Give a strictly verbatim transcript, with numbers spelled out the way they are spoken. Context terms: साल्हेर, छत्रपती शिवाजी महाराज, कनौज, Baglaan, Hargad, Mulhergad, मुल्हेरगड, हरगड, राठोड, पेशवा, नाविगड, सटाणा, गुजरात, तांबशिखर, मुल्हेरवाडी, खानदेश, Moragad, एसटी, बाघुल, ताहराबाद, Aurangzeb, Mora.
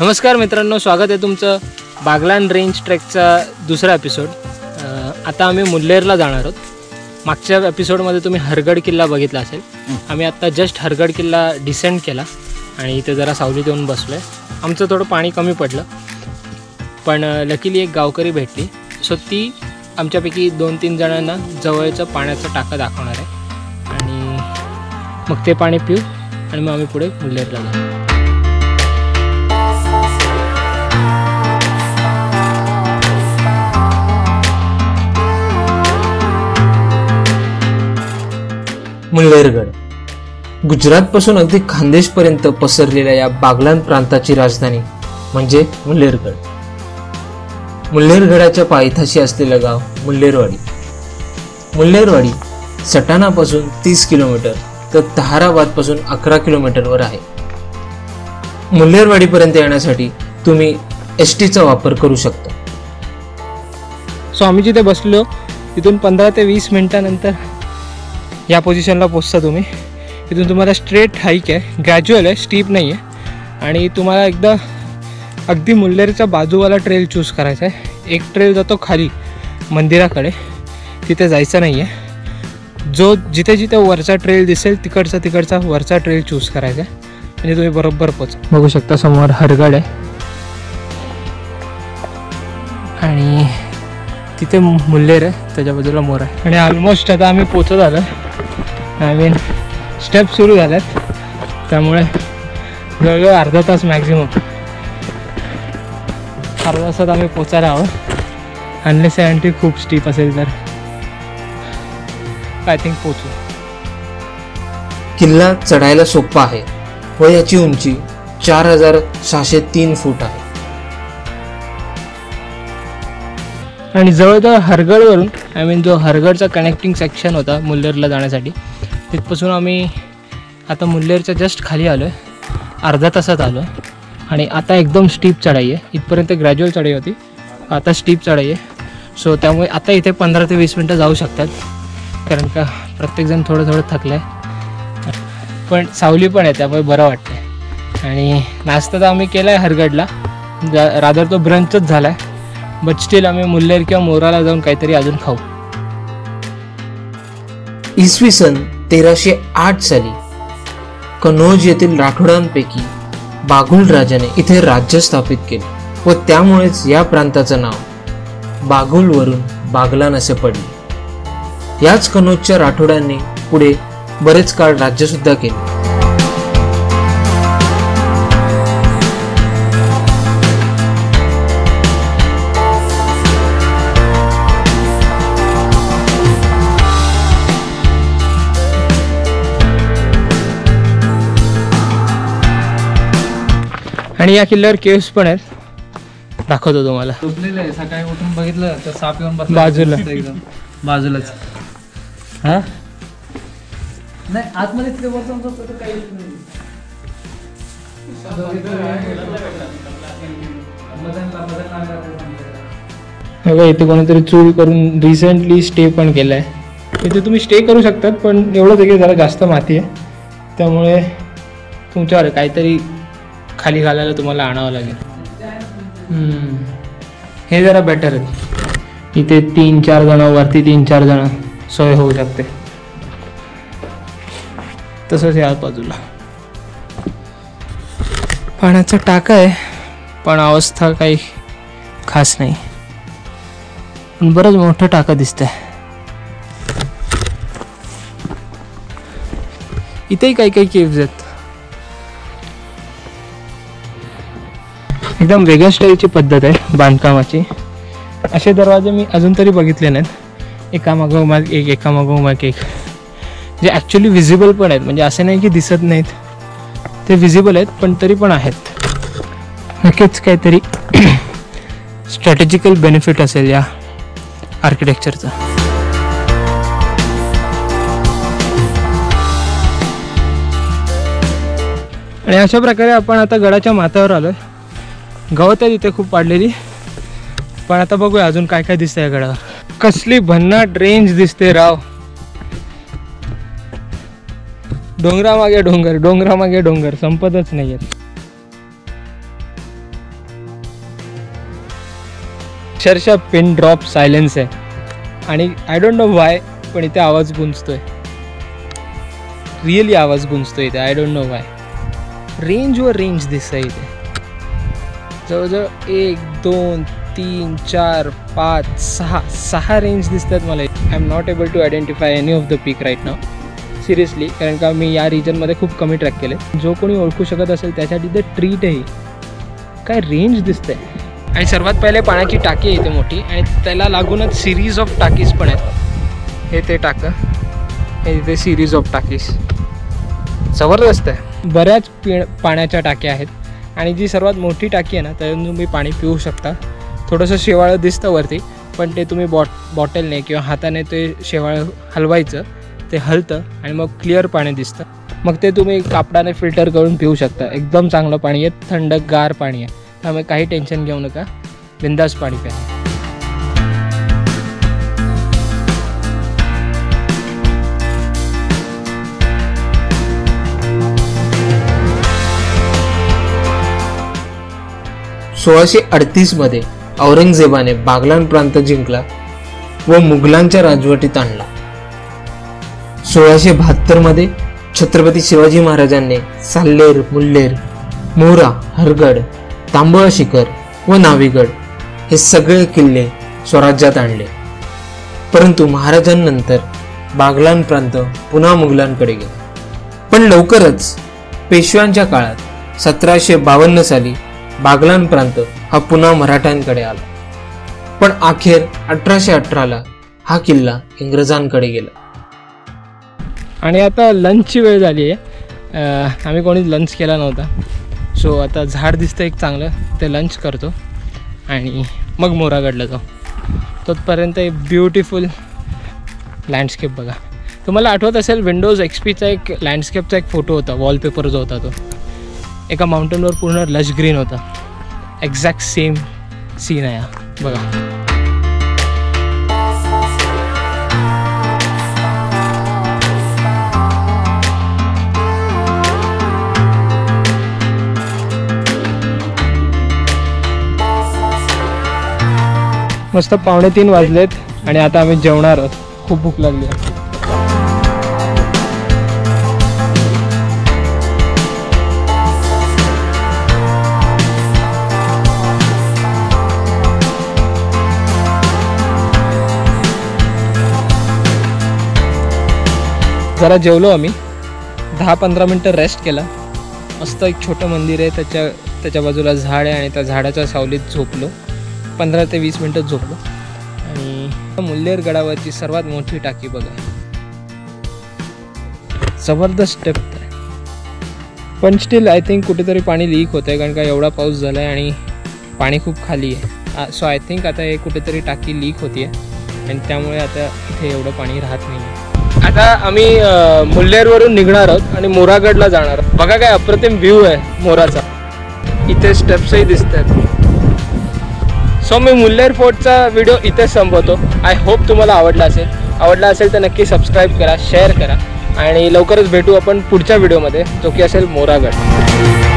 नमस्कार मित्रांनो, स्वागत आहे तुमचं बागलान रेंज ट्रेकचा दुसरा एपिसोड। आता आम्ही मुल्हेरला जाणार आहोत। मागच्या एपिसोडमध्ये तुम्ही हरगड किल्ला बघितला असेल। आम्ही आता जस्ट हरगड किल्ला डिसेंड केला आणि इथे जरा सावलीत येऊन बसलो आहे। आमचं थोडं पाणी कमी पडलं पण लकीली एक गावकरी भेटली, सो ती आमच्यापैकी दोन तीन जणांना जवळचं पाण्याचं टाकं दाखवणार आहे आणि मग ते पाणी पिऊ आणि मग आम्ही पुढे मुल्हेरला जाऊ। मुल्हेरगड गुजरातपासून अगदी खानदेशपर्यंत पसरलेल्या या बागलान प्रांताची राजधानी म्हणजे मुल्हेरगड। मुल्हेरगडाच्या पायथ्याशी असलेलं गाव मुल्हेरवाडी। मुल्हेरवाडी सटाणापासून तीस किलोमीटर तर ताहराबादपासून अकरा किलोमीटरवर आहे। मुल्हेरवाडीपर्यंत येण्यासाठी तुम्ही एस टीचा वापर करू शकता। सो आम्ही जिथे बसलो तिथून पंधरा ते वीस मिनिटानंतर या पोझिशनला पोचता तुम्ही। इथून तुम्हाला स्ट्रेट हाईक आहे, ग्रॅज्युअल आहे, स्टीप नाही आहे आणि तुम्हाला एकदा अगदी मुल्हेरचा बाजूवाला ट्रेल चूज करायचा आहे। एक ट्रेल जातो खाली मंदिराकडे, तिथे जायचं नाही आहे। जो जिथे जिथे वरचा ट्रेल दिसेल तिकडचा तिकडचा वरचा ट्रेल चूज करायचा आहे म्हणजे तुम्ही बरोबर पोचा। बघू शकता समोर हरगड आहे आणि तिथे मुल्हेर आहे, त्याच्या बाजूला मोर आहे आणि ऑलमोस्ट आता आम्ही पोचत आलो। आय मीन स्टेप सुरू झाल्यात त्यामुळे जवळजवळ अर्धा तास मॅक्झिमम अर्धा तासात आम्ही पोचायला हवं, अनलेस अँटी खूप स्टीप असेल तर आय थिंक पोचू। किल्ला चढायला सोपा आहे व याची उंची चार हजार सहाशे तीन फूट आहे आणि जवळजवळ हरगडवरून आय मीन जो हरगडचा कनेक्टिंग सेक्शन होता मुल्हेरला जाण्यासाठी तिथपासून आम्ही आता मुल्हेरच्या जस्ट खाली आलो आहे, अर्धा तासात आलो आहे आणि आता एकदम स्टीप चढाई आहे। इथपर्यंत ग्रॅज्युअल चढाई होती, आता स्टीप चढाई आहे। सो त्यामुळे आता इथे पंधरा ते वीस मिनटं जाऊ शकतात कारण का प्रत्येकजण थोडं थोडं थकलं आहे पण सावली पण आहे त्यामुळे बरं वाटतं आहे। आणि नाश्ता तर आम्ही केला आहे हरगडला, रादर तो ब्रंचच झाला आहे बट स्टील आम्ही मुल्हेर किंवा मोराला जाऊन काहीतरी अजून खाऊ। इसवी सन तेराशे आठ साली कनौज येथील राठोडांपैकी बाघुल राजाने इथे राज्य स्थापित केले व त्यामुळेच या प्रांताचं नाव बाघुलवरून बागलान असे पडले। याच कनौजच्या राठोडांनी पुढे बरेच काळ राज्य सुद्धा केले। आणि या किल्ल्यावर केव्स पण आहेत, दाखवतो तुम्हाला। झोपलेलं आहे, सकाळी उठून बघितलं तर साप येऊन बसला बाजूला, एकदम बाजूलाच। हां नाही आतमध्ये इतके वर जाऊन झोपतो तर काही नाही बघा। इथे कोणीतरी चूल करून रिसेंटली स्टे पण केला आहे। इथे तुम्ही स्टे करू शकतात पण एवढंच आहे की जरा जास्त माती आहे त्यामुळे तुमच्यावर काहीतरी खाली घालायला तुम्हाला आणावं लागेल। हे जरा बेटर आहे, इथे तीन चार जण वरती तीन चार जण सोय होऊ शकते। तसंच या बाजूला पाण्याचा टाका आहे पण अवस्था काही खास नाही पण बरंच मोठं टाका दिसतंय। इथेही काही काही केव्ज आहेत, एकदम वेगळ्या स्टाईलची पद्धत आहे बांधकामाची। असे दरवाजे मी अजून तरी बघितले नाहीत, एकामागोमाग एक एकामागोमाग एक, जे ॲक्च्युली विजिबल पण आहेत म्हणजे असे नाही की दिसत नाहीत, ते विजिबल आहेत पण तरी पण आहेत। नक्कीच काहीतरी स्ट्रॅटेजिकल बेनिफिट असेल या आर्किटेक्चरचा। आणि अशा प्रकारे आपण आता गडाच्या माथ्यावर आलो आहे। गवत आहे तिथे खूप वाढलेली पण आता बघूया अजून काय काय दिसतंय या गडावर। कसली भन्नाट रेंज दिसते राव, डोंगरामागे डोंगर डोंगरामागे डोंगर संपतच नाही आहेत। अक्षरशः पिन ड्रॉप सायलेन्स है आणि आय डोंट नो वाय पण इथे आवाज गुंजतोय, रिअली आवाज गुंजतोय इथे, आय डोंट नो वाय. रेंजवर रेंज दिसतंय इथे, जवळजवळ एक दोन तीन चार पाच सहा सहा रेंज दिसतात मला. I am not able to identify any of the peak right now seriously, कारण का मी या रिजनमध्ये खूप कमी ट्रॅक केले. जो कोणी ओळखू शकत असेल त्यासाठी ते ट्रीट आहे. काय रेंज दिसते. आणि सर्वात पहिले पाण्याची टाकी आहे इथे मोठी आणि त्याला लागूनच सिरीज ऑफ टाकीज पण आहेत. हे ते टाकं, हे इथे सिरीज ऑफ टाकीज, जबरदस्त आहे. बऱ्याच पिण पाण्याच्या टाक्या आहेत आणि जी सर्वात मोठी टाकी आहे ना त्यातून तुम्ही पाणी पिऊ शकता. थोडंसं शेवाळं दिसतं वरती पण ते तुम्ही बॉट बॉटलने किंवा हाताने ते शेवाळं हलवायचं, ते हलतं आणि मग क्लिअर पाणी दिसतं. मग ते तुम्ही कापडाने फिल्टर करून पिऊ शकता. एकदम चांगलं पाणी आहे, थंडगार पाणी आहे, त्यामुळे काही टेन्शन घेऊ नका, बिंदास पाणी प्या. सोळाशे अडतीस मध्ये औरंगजेबाने बागलान प्रांत जिंकला व मुघलांच्या राजवटीत आणला. सोळाशे बहात्तर मध्ये छत्रपती शिवाजी महाराजांनी साल्हेर, मुल्हेर, मोरा, हरगड, तांबशिखर व नाविगड हे सगळे किल्ले स्वराज्यात आणले. परंतु महाराजांनंतर बागलान प्रांत पुन्हा मुघलांकडे गेला. पण लवकरच पेशव्यांच्या काळात सतराशे बावन्न साली बागलान प्रांत हा पुन्हा मराठ्यांकडे आला. पण अखेर अठराशे अठराला हा किल्ला इंग्रजांकडे गेला. आणि आता लंचची वेळ झाली आहे, आम्ही कोणीच लंच केला नव्हता. सो आता झाड दिसतं एक चांगलं, ते लंच करतो आणि मग मोरागडला जाऊ. तोपर्यंत एक ब्युटिफुल लँडस्केप बघा. तुम्हाला आठवत असेल विंडोज एक्सपीचा एक लँडस्केपचा एक फोटो होता, वॉलपेपर जो होता तो एका माउंटेनवर पूर्ण लश ग्रीन होता. एक्झॅक्ट सेम सीन आहे हा बघा. मस्त पावणे तीन वाजलेत आणि आता आम्ही जेवणार आहोत. खूप भूक लागली आहे. जरा जेवलो आम्ही, दहा पंधरा मिनटं रेस्ट केला. मस्त एक छोटं मंदिर आहे, त्याच्या त्याच्या बाजूला झाड आहे आणि त्या झाडाच्या सावलीत झोपलो. पंधरा ते वीस मिनटं झोपलो. आणि मुल्हेर गडावरची सर्वात मोठी टाकी बघा, जबरदस्त स्टेप आहे. पण स्टील आय थिंक कुठेतरी पाणी लीक होतं आहे, कारण का एवढा पाऊस झाला आहे आणि पाणी खूप खाली आहे. सो आय थिंक आता हे कुठेतरी टाकी लीक होती आहे आणि त्यामुळे आता इथे एवढं पाणी राहत नाही आहे. आता आम्ही मुल्हेरवरून निघणार आहोत आणि मोरागडला जाणार आहोत. बघा काय अप्रतिम व्ह्यू आहे मोराचा. इथे स्टेप्सही दिसत आहेत. सो मी मुल्हेर फोर्टचा व्हिडिओ इथेच संपवतो. आय होप तुम्हाला आवडला असेल. आवडला असेल तर नक्की सबस्क्राईब करा, शेअर करा आणि लवकरच भेटू आपण पुढच्या व्हिडिओमध्ये, जो की असेल मोरागड.